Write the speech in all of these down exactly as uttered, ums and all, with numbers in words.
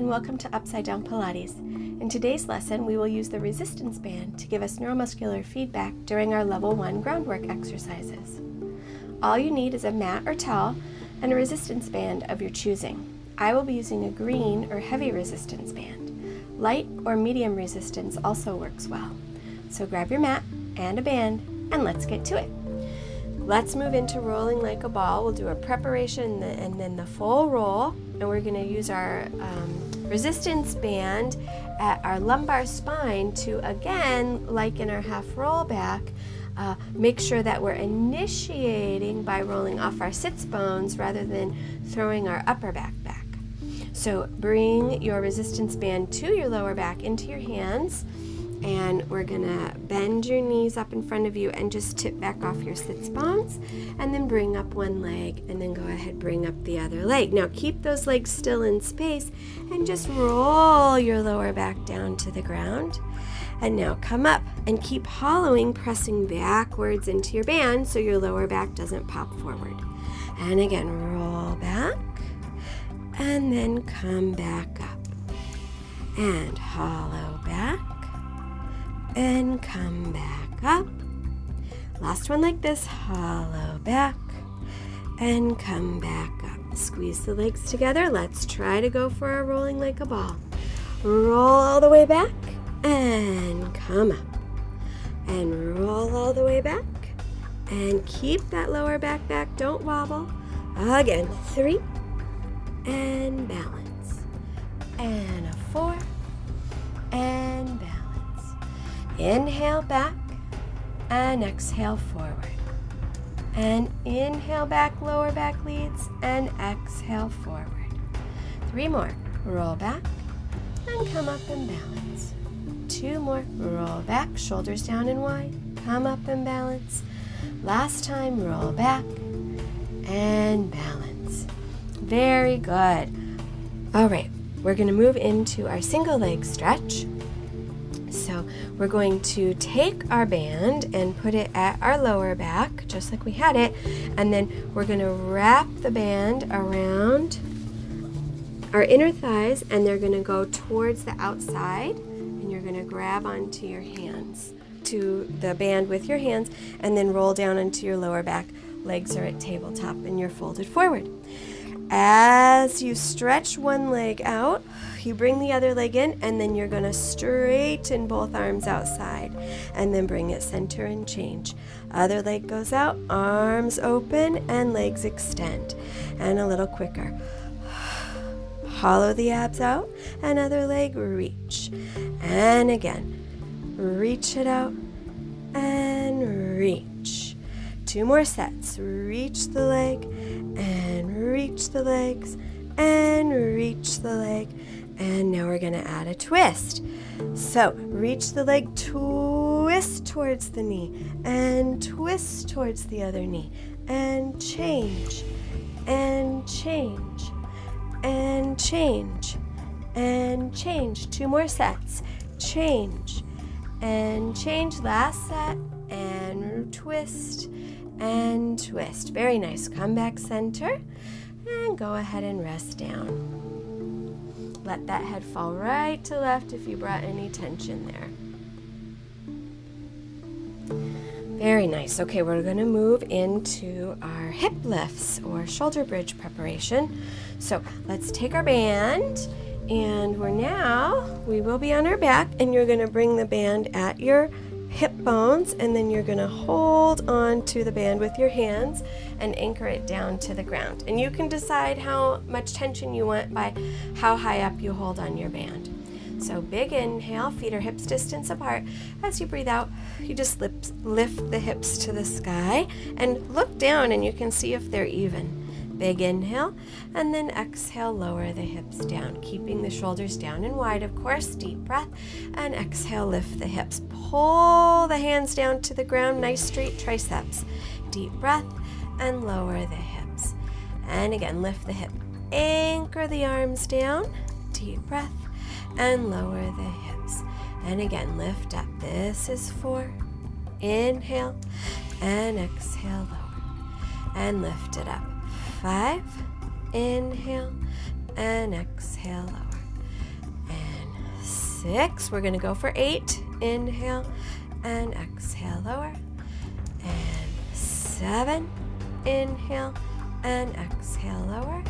and welcome to Upside-Down Pilates. In today's lesson, we will use the resistance band to give us neuromuscular feedback during our level one groundwork exercises. All you need is a mat or towel and a resistance band of your choosing. I will be using a green or heavy resistance band. Light or medium resistance also works well. So grab your mat and a band and let's get to it. Let's move into rolling like a ball. We'll do a preparation and then the full roll. And we're going to use our um, resistance band at our lumbar spine to, again, like in our half roll back, uh, make sure that we're initiating by rolling off our sits bones rather than throwing our upper back back. So bring your resistance band to your lower back into your hands. And we're gonna bend your knees up in front of you and just tip back off your sits bones, and then bring up one leg and then go ahead bring up the other leg. Now keep those legs still in space and just roll your lower back down to the ground. And now come up and keep hollowing, pressing backwards into your band so your lower back doesn't pop forward. And again, roll back and then come back up and hollow back. And come back up. Last one like this, hollow back and come back up. Squeeze the legs together. Let's try to go for a rolling like a ball. Roll all the way back and come up. And roll all the way back and keep that lower back back. Don't wobble. Again, three and balance. And a four and balance. Inhale back and exhale forward. And inhale back, lower back leads, and exhale forward. Three more. Roll back and come up and balance. Two more. Roll back, shoulders down and wide. Come up and balance. Last time, roll back and balance. Very good. All right, we're going to move into our single leg stretch. So we're going to take our band and put it at our lower back, just like we had it, and then we're going to wrap the band around our inner thighs, and they're going to go towards the outside, and you're going to grab onto your hands, to the band with your hands, and then roll down into your lower back. Legs are at tabletop, and you're folded forward. As you stretch one leg out, you bring the other leg in, and then you're going to straighten both arms outside and then bring it center and change. Other leg goes out, arms open, and legs extend, and a little quicker. Hollow the abs out, and other leg reach. And again, reach it out and reach. Two more sets. Reach the leg and reach the legs and reach the leg, and now we're going to add a twist. So reach the leg, twist towards the knee, and twist towards the other knee, and change and change and change and change. Two more sets. Change and change. Last set, and twist and twist. Very nice. Come back center and go ahead and rest down. Let that head fall right to left if you brought any tension there. Very nice. Okay, we're going to move into our hip lifts or shoulder bridge preparation. So let's take our band, and we're now, we will be on our back, and you're going to bring the band at your hip bones, and then you're going to hold on to the band with your hands and anchor it down to the ground. And you can decide how much tension you want by how high up you hold on your band. So big inhale, feet or hips distance apart. As you breathe out, you just lift, lift the hips to the sky and look down, and you can see if they're even. Big inhale, and then exhale, lower the hips down, keeping the shoulders down and wide, of course. Deep breath, and exhale, lift the hips. Pull the hands down to the ground, nice straight triceps. Deep breath, and lower the hips. And again, lift the hip. Anchor the arms down, deep breath, and lower the hips. And again, lift up. This is four. Inhale, and exhale, lower, and lift it up. Five, inhale, and exhale, lower. six. We're gonna go for eight. Inhale and exhale, lower. And seven. Inhale and exhale, lower.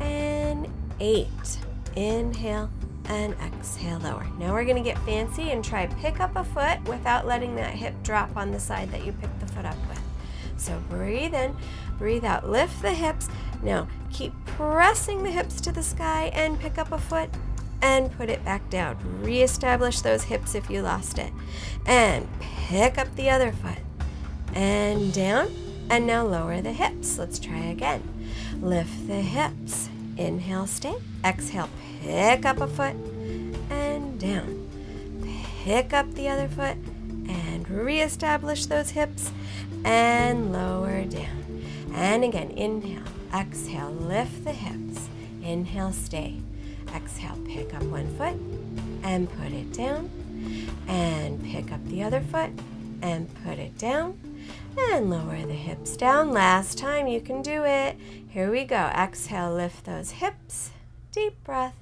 And eight. Inhale and exhale, lower. Now we're gonna get fancy and try pick up a foot without letting that hip drop on the side that you picked the foot up with. So breathe in, breathe out, lift the hips. Now keep pressing the hips to the sky and pick up a foot and put it back down. Reestablish those hips if you lost it. And pick up the other foot and down, and now lower the hips. Let's try again. Lift the hips, inhale, stay, exhale, pick up a foot and down. Pick up the other foot and reestablish those hips and lower down. And again, inhale, exhale, lift the hips, inhale, stay, exhale, pick up one foot and put it down, and pick up the other foot and put it down, and lower the hips down. Last time, you can do it. Here we go. Exhale, lift those hips, deep breath,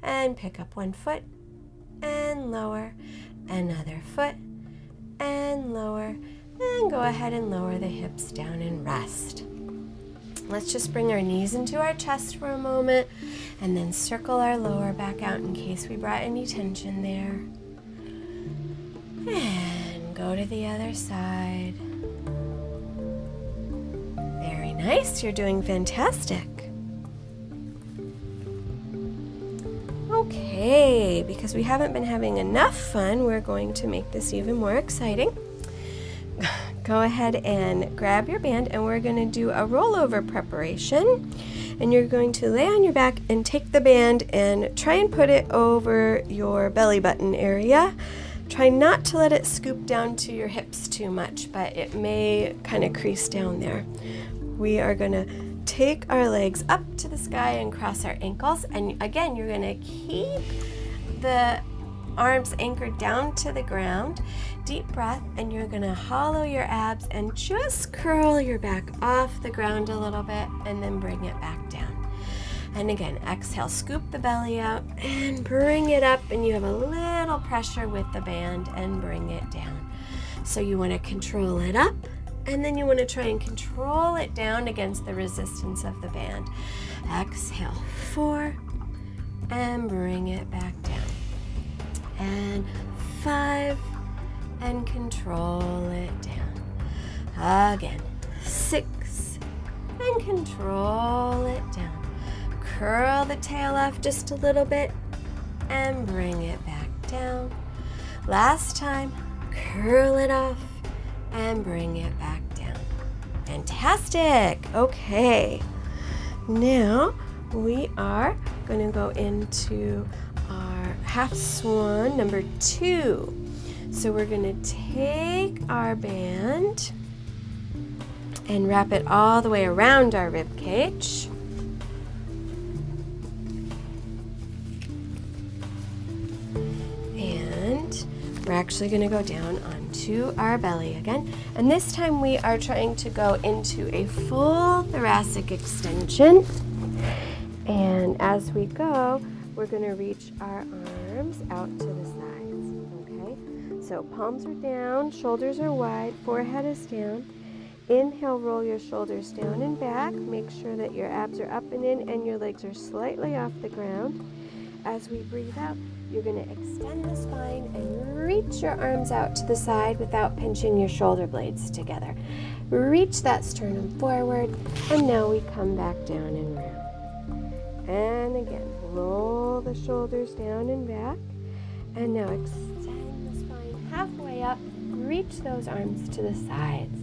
and pick up one foot and lower, another foot and lower, and go ahead and lower the hips down and rest. Let's just bring our knees into our chest for a moment and then circle our lower back out in case we brought any tension there. And go to the other side. Very nice, you're doing fantastic. Okay, because we haven't been having enough fun, we're going to make this even more exciting. Go ahead and grab your band, and we're going to do a rollover preparation. And you're going to lay on your back and take the band and try and put it over your belly button area. Try not to let it scoop down to your hips too much, but it may kind of crease down there. We are going to take our legs up to the sky and cross our ankles. And again, you're going to keep the arms anchored down to the ground. Deep breath, and you're going to hollow your abs and just curl your back off the ground a little bit and then bring it back down. And again, exhale, scoop the belly out and bring it up, and you have a little pressure with the band and bring it down. So you want to control it up, and then you want to try and control it down against the resistance of the band. Exhale, four, and bring it back down. And five, and control it down. Again, six, and control it down. Curl the tail off just a little bit and bring it back down. Last time, curl it off and bring it back down. Fantastic. Okay, now we are going to go into our half swan number two. So we're going to take our band and wrap it all the way around our rib cage. And we're actually going to go down onto our belly again. And this time we are trying to go into a full thoracic extension. And as we go, we're going to reach our arms out to the side. So palms are down, shoulders are wide, forehead is down. Inhale, roll your shoulders down and back. Make sure that your abs are up and in and your legs are slightly off the ground. As we breathe out, you're going to extend the spine and reach your arms out to the side without pinching your shoulder blades together. Reach that sternum forward, and now we come back down and round. And again, roll the shoulders down and back. And now extend halfway up, reach those arms to the sides,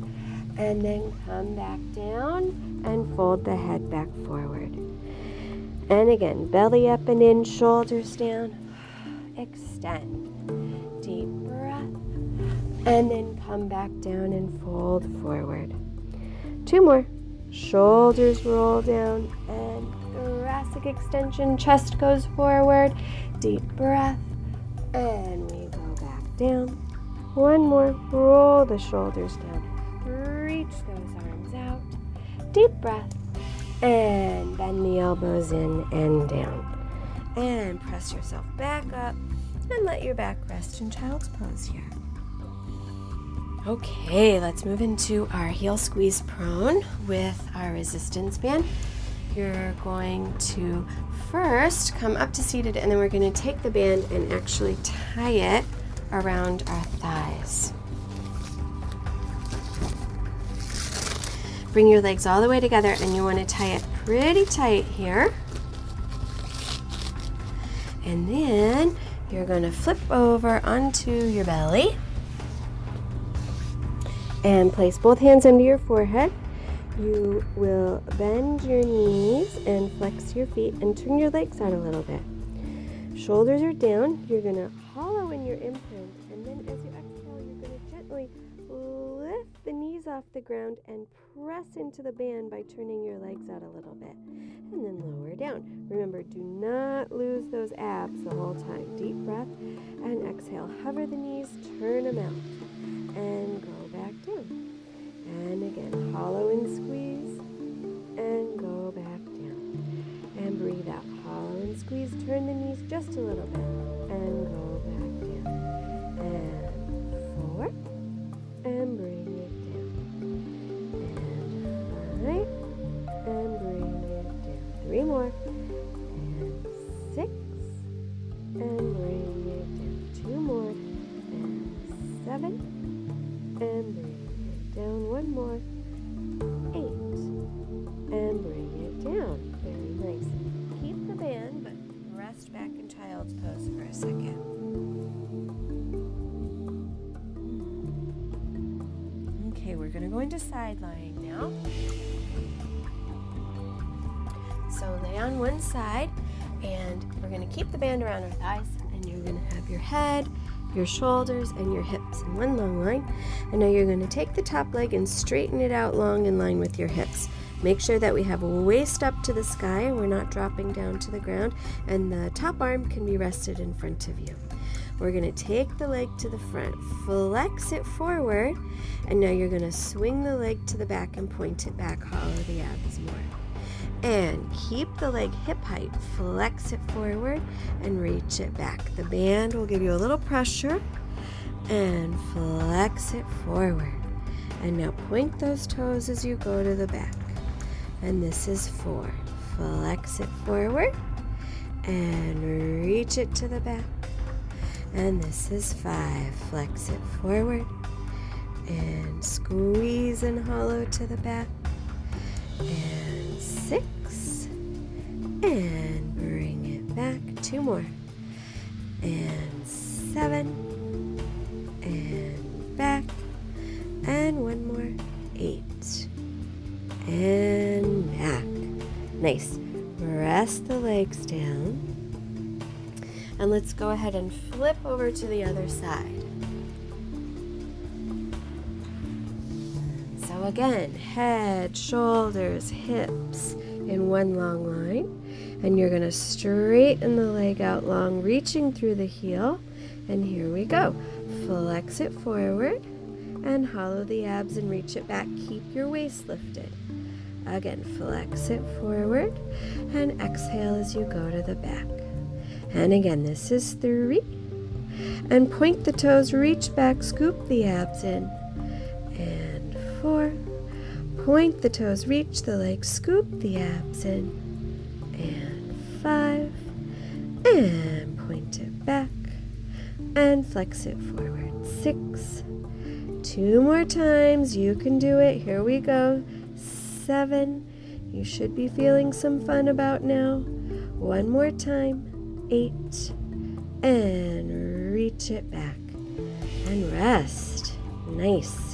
and then come back down and fold the head back forward. And again, belly up and in, shoulders down, extend, deep breath, and then come back down and fold forward. Two more. Shoulders roll down and thoracic extension, chest goes forward, deep breath, and we down. One more. Roll the shoulders down. Reach those arms out. Deep breath. And bend the elbows in and down. And press yourself back up and let your back rest in child's pose here. Okay, let's move into our heel squeeze prone with our resistance band. You're going to first come up to seated, and then we're going to take the band and actually tie it around our thighs. Bring your legs all the way together, and you want to tie it pretty tight here. And then you're going to flip over onto your belly and place both hands under your forehead. You will bend your knees and flex your feet and turn your legs out a little bit. Shoulders are down. You're going to hollow in your imprint, and then as you exhale, you're going to gently lift the knees off the ground and press into the band by turning your legs out a little bit, and then lower down. Remember, do not lose those abs the whole time. Deep breath and exhale. Hover the knees, turn them out, and go back down. And again, hollow and squeeze, and go back down. And breathe out, hollow and squeeze. Turn the knees just a little bit, and go back down. And forward, and bring it down. And five, and bring it down. Three more, and six, and bring it down. Two more, and seven, and bring it down. Down one more, eight, and bring it down. Very nice. Keep the band, but rest back in child's pose for a second. Okay, we're going to go into side lying now. So lay on one side, and we're going to keep the band around our thighs, and you're going to have your head, your shoulders, and your hips in one long line. And now you're going to take the top leg and straighten it out long in line with your hips. Make sure that we have waist up to the sky and we're not dropping down to the ground, and the top arm can be rested in front of you. We're going to take the leg to the front, flex it forward, and now you're going to swing the leg to the back and point it back, hollow the abs more. And keep the leg hip height, flex it forward and reach it back. The band will give you a little pressure, and flex it forward. And now point those toes as you go to the back. And this is four. Flex it forward and reach it to the back. And this is five. Flex it forward and squeeze and hollow to the back. And six, and bring it back. Two more, and seven, and back, and one more, eight, and back. Nice. Rest the legs down, and let's go ahead and flip over to the other side. Again, head, shoulders, hips in one long line, and you're going to straighten the leg out long, reaching through the heel, and here we go. Flex it forward and hollow the abs and reach it back. Keep your waist lifted. Again, flex it forward and exhale as you go to the back. And again, this is three, and point the toes, reach back, scoop the abs in. Four, point the toes, reach the legs, scoop the abs in, and five, and point it back, and flex it forward, six, two more times, you can do it, here we go, seven, you should be feeling some fun about now, one more time, eight, and reach it back, and rest, nice.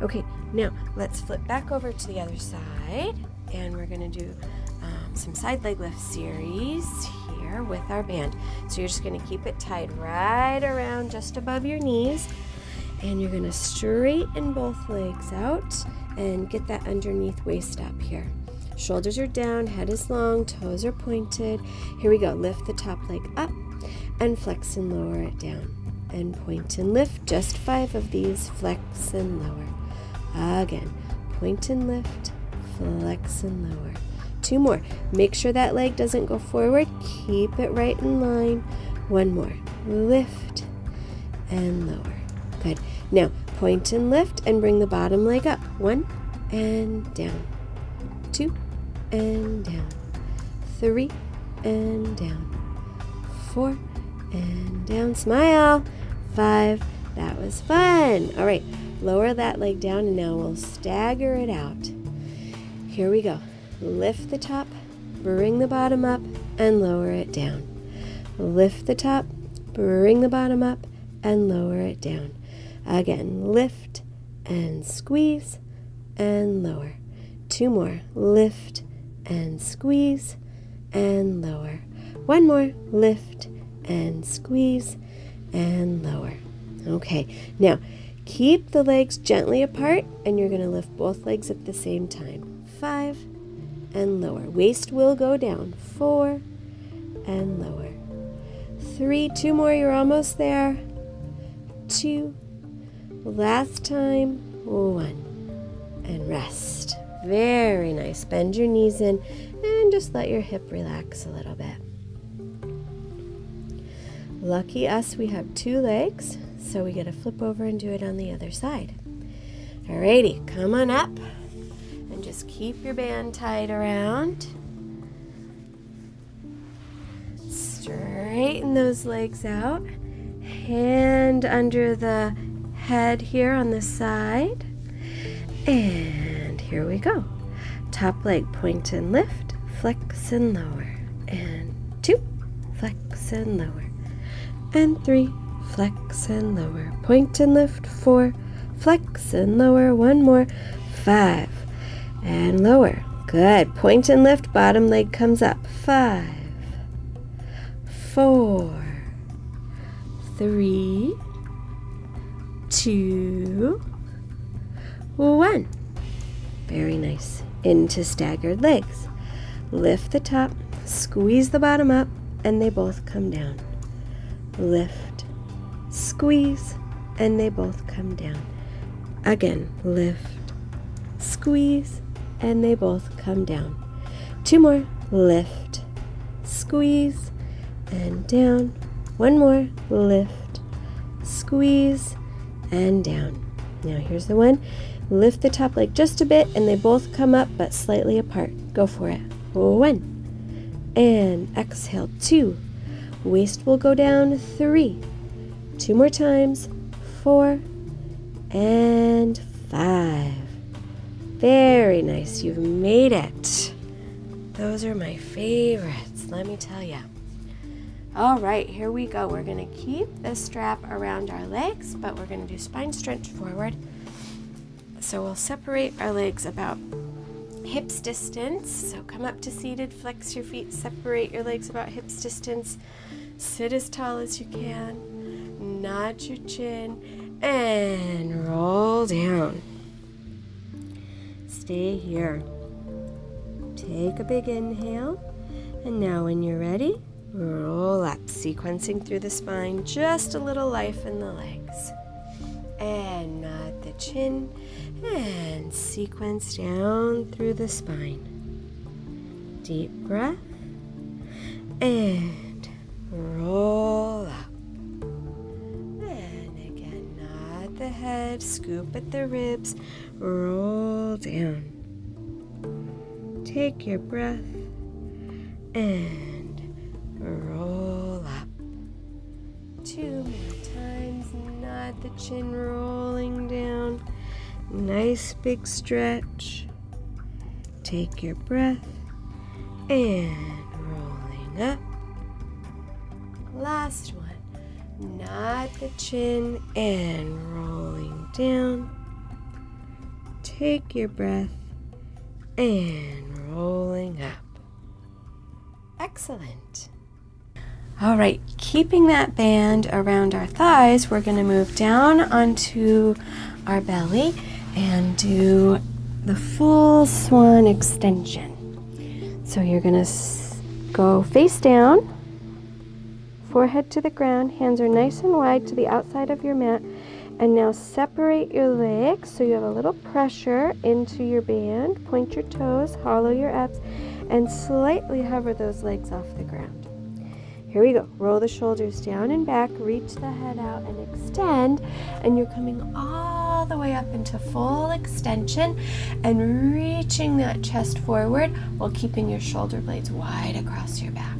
Okay, now let's flip back over to the other side, and we're going to do um, some side leg lift series here with our band. So you're just going to keep it tied right around just above your knees, and you're going to straighten both legs out and get that underneath waist up here. Shoulders are down, head is long, toes are pointed. Here we go. Lift the top leg up and flex and lower it down. And point and lift, just five of these, flex and lower. Again, point and lift, flex and lower. Two more. Make sure that leg doesn't go forward. Keep it right in line. One more. Lift and lower. Good. Now, point and lift and bring the bottom leg up. One and down. Two and down. Three and down. Four and down. Smile. Five. That was fun. All right. Lower that leg down and now we'll stagger it out. Here we go. Lift the top, bring the bottom up, and lower it down. Lift the top, bring the bottom up, and lower it down. Again, lift and squeeze and lower. Two more. Lift and squeeze and lower. One more. Lift and squeeze and lower. Okay, now keep the legs gently apart and you're going to lift both legs at the same time. Five and lower. Waist will go down. Four and lower. Three. Two more. You're almost there. Two. Last time. One. And rest. Very nice. Bend your knees in and just let your hip relax a little bit. Lucky us, we have two legs. So we get to flip over and do it on the other side. Alrighty, come on up and just keep your band tied around. Straighten those legs out. Hand under the head here on the side. And here we go. Top leg, point and lift, flex and lower. And two, flex and lower. And three, flex and lower, point and lift, four, flex and lower, one more, five, and lower. Good, point and lift, bottom leg comes up, five, four, three, two, one. Very nice, into staggered legs. Lift the top, squeeze the bottom up, and they both come down. Lift, squeeze, and they both come down. Again, lift, squeeze, and they both come down. Two more, lift, squeeze, and down. One more, lift, squeeze, and down. Now here's the one. Lift the top leg just a bit, and they both come up, but slightly apart. Go for it. One, and exhale, two. Waist will go down, three. Two more times, four and five. Very nice, you've made it. Those are my favorites, let me tell you. All right, here we go. We're gonna keep the strap around our legs, but we're gonna do spine stretch forward. So we'll separate our legs about hips distance. So come up to seated, flex your feet, separate your legs about hips distance. Sit as tall as you can. Nod your chin and roll down. Stay here. Take a big inhale. And now when you're ready, roll up. Sequencing through the spine, just a little life in the legs. And nod the chin and sequence down through the spine. Deep breath and roll up. The head, scoop at the ribs, roll down. Take your breath and roll up. Two more times, nod the chin, rolling down. Nice big stretch. Take your breath and rolling up. Last one. Nod the chin and rolling down. Take your breath and rolling up. Excellent. All right, keeping that band around our thighs, we're going to move down onto our belly and do the full swan extension. So you're going to go face down. Forehead to the ground, hands are nice and wide to the outside of your mat. And now separate your legs so you have a little pressure into your band. Point your toes, hollow your abs, and slightly hover those legs off the ground. Here we go. Roll the shoulders down and back, reach the head out and extend, and you're coming all the way up into full extension and reaching that chest forward while keeping your shoulder blades wide across your back.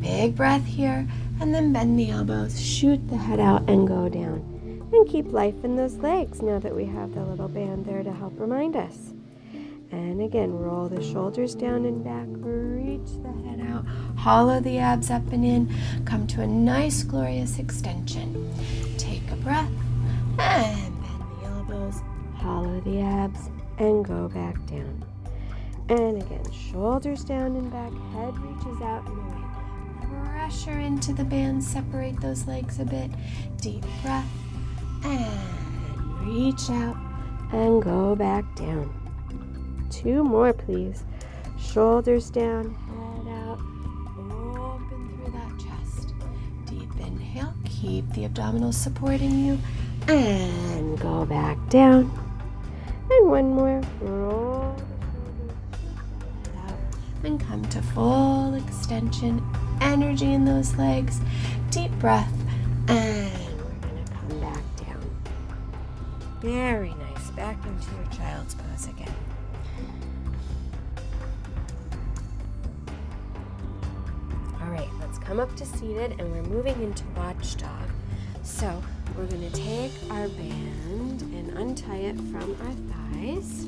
Big breath here, and then bend the elbows, shoot the head out and go down. And keep life in those legs now that we have the little band there to help remind us. And again, roll the shoulders down and back, reach the head out, hollow the abs up and in, come to a nice glorious extension. Take a breath, and bend the elbows, hollow the abs, and go back down. And again, shoulders down and back, head reaches out and away. Pressure into the band, separate those legs a bit, deep breath, and reach out, and go back down. Two more, please. Shoulders down, head out, open through that chest. Deep inhale, keep the abdominals supporting you, and go back down. And one more, roll the shoulders, head out, and come to full extension, energy in those legs, deep breath, and we're gonna come back down. Very nice, back into your child's pose again. Come up to seated, and we're moving into watchdog. So we're going to take our band and untie it from our thighs,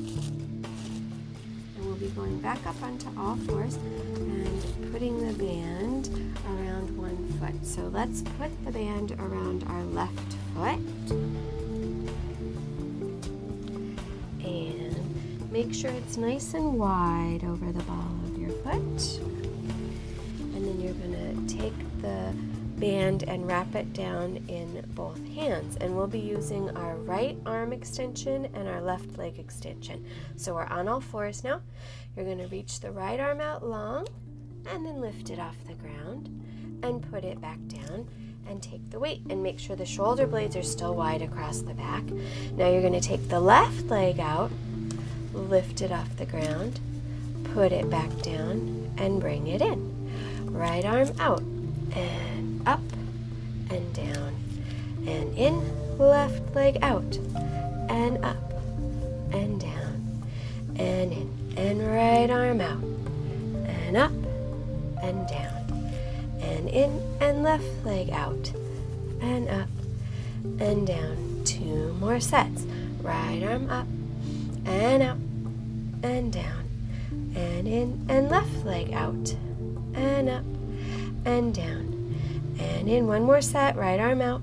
and we'll be going back up onto all fours and putting the band around one foot. So let's put the band around our left foot, and make sure it's nice and wide over the ball of your foot. You're going to take the band and wrap it down in both hands, and we'll be using our right arm extension and our left leg extension. So we're on all fours now. You're going to reach the right arm out long and then lift it off the ground and put it back down and take the weight, and make sure the shoulder blades are still wide across the back. Now you're going to take the left leg out, lift it off the ground, put it back down, and bring it in. Right arm out, and up, and down, and in, left leg out, and up, and down, and in, and right arm out, and up, and down, and in, and left leg out, and up, and down. Two more sets. Right arm up, and out, and down, and in, and left leg out, and up, and down, and in. One more set. Right arm out,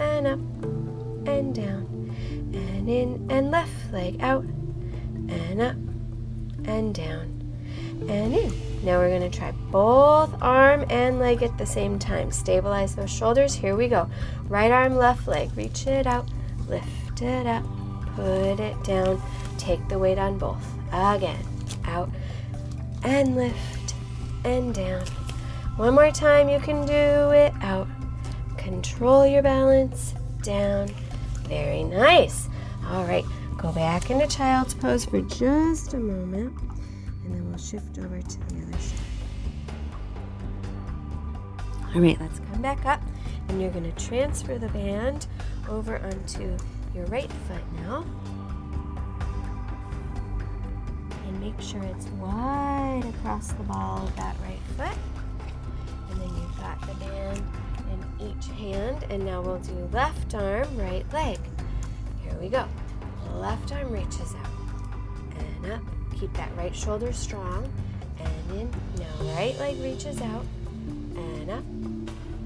and up, and down, and in, and left leg out, and up, and down, and in. Now we're going to try both arm and leg at the same time. Stabilize those shoulders. Here we go. Right arm, left leg. Reach it out, lift it up, put it down. Take the weight on both. Again, out, and lift, and down. One more time, you can do it. Out. Control your balance. Down. Very nice. All right, go back into child's pose for just a moment, and then we'll shift over to the other side. All right, let's come back up, and you're going to transfer the band over onto your right foot now. Make sure it's wide across the ball of that right foot. And then you've got the band in each hand. And now we'll do left arm, right leg. Here we go. Left arm reaches out and up. Keep that right shoulder strong. And in. Now right leg reaches out and up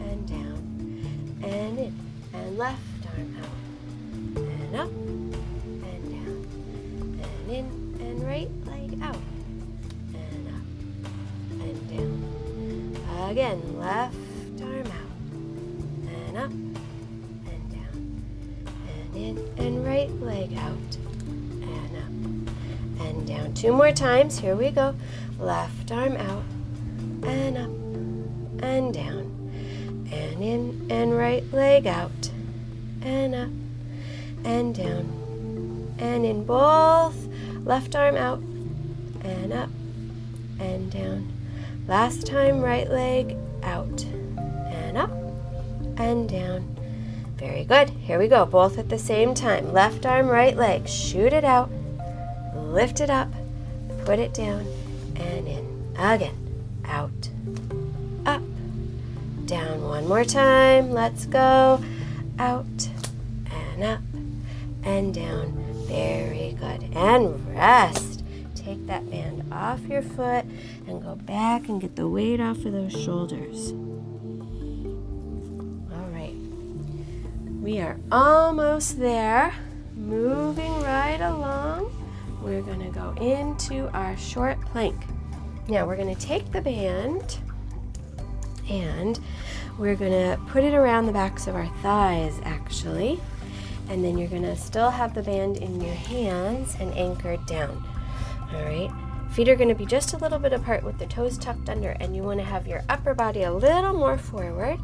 and down. And in. And left arm out and up and down. And in. And right leg out, and up, and down. Again, left arm out, and up, and down, and in, and right leg out, and up, and down. Two more times, here we go. Left arm out, and up, and down, and in, and right leg out, and up, and down, and in. Both left arm out, and up, and down. Last time, right leg out and up and down. Very good. Here we go. Both at the same time. Left arm, right leg. Shoot it out. Lift it up. Put it down and in. Again. Out. Up. Down. One more time. Let's go. Out and up and down. Very good. And rest. Take that band off your foot and go back and get the weight off of those shoulders. We are almost there, moving right along. We're gonna go into our short plank. Now we're gonna take the band and we're gonna put it around the backs of our thighs actually. And then you're gonna still have the band in your hands and anchored down, all right? Feet are gonna be just a little bit apart with the toes tucked under, and you wanna have your upper body a little more forward.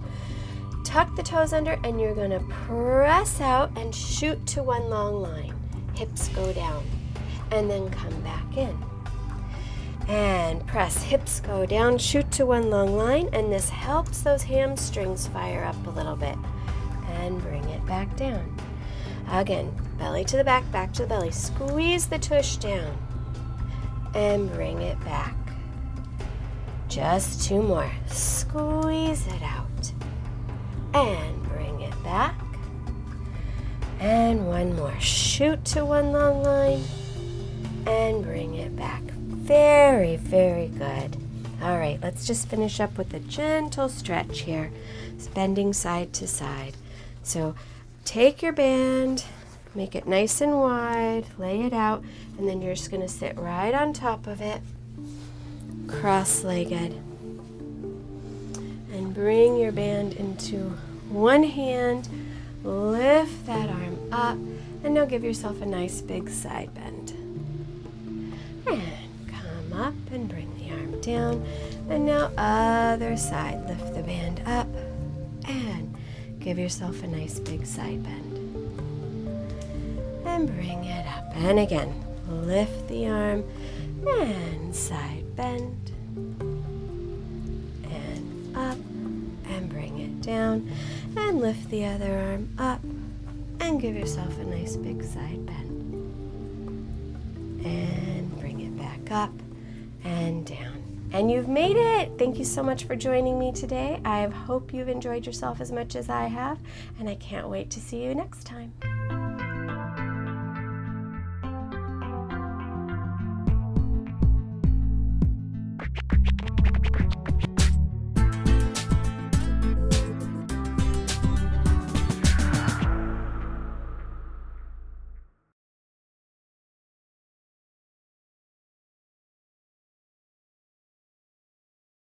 Tuck the toes under and you're gonna press out and shoot to one long line. Hips go down and then come back in. And press, hips go down, shoot to one long line, and this helps those hamstrings fire up a little bit. And bring it back down. Again, belly to the back, back to the belly. Squeeze the tush down and bring it back. Just two more. Squeeze it out. And bring it back. And one more. Shoot to one long line. And bring it back. Very, very good. All right, let's just finish up with a gentle stretch here. Bending side to side. So take your band, make it nice and wide, lay it out, and then you're just going to sit right on top of it, cross-legged. And bring your band into one hand, lift that arm up, and now give yourself a nice big side bend. And come up and bring the arm down, and now other side, lift the band up, and give yourself a nice big side bend. And bring it up, and again, lift the arm, and side bend. Up and bring it down and lift the other arm up and give yourself a nice big side bend and bring it back up and down. And you've made it. Thank you so much for joining me today. I hope you've enjoyed yourself as much as I have, and I can't wait to see you next time.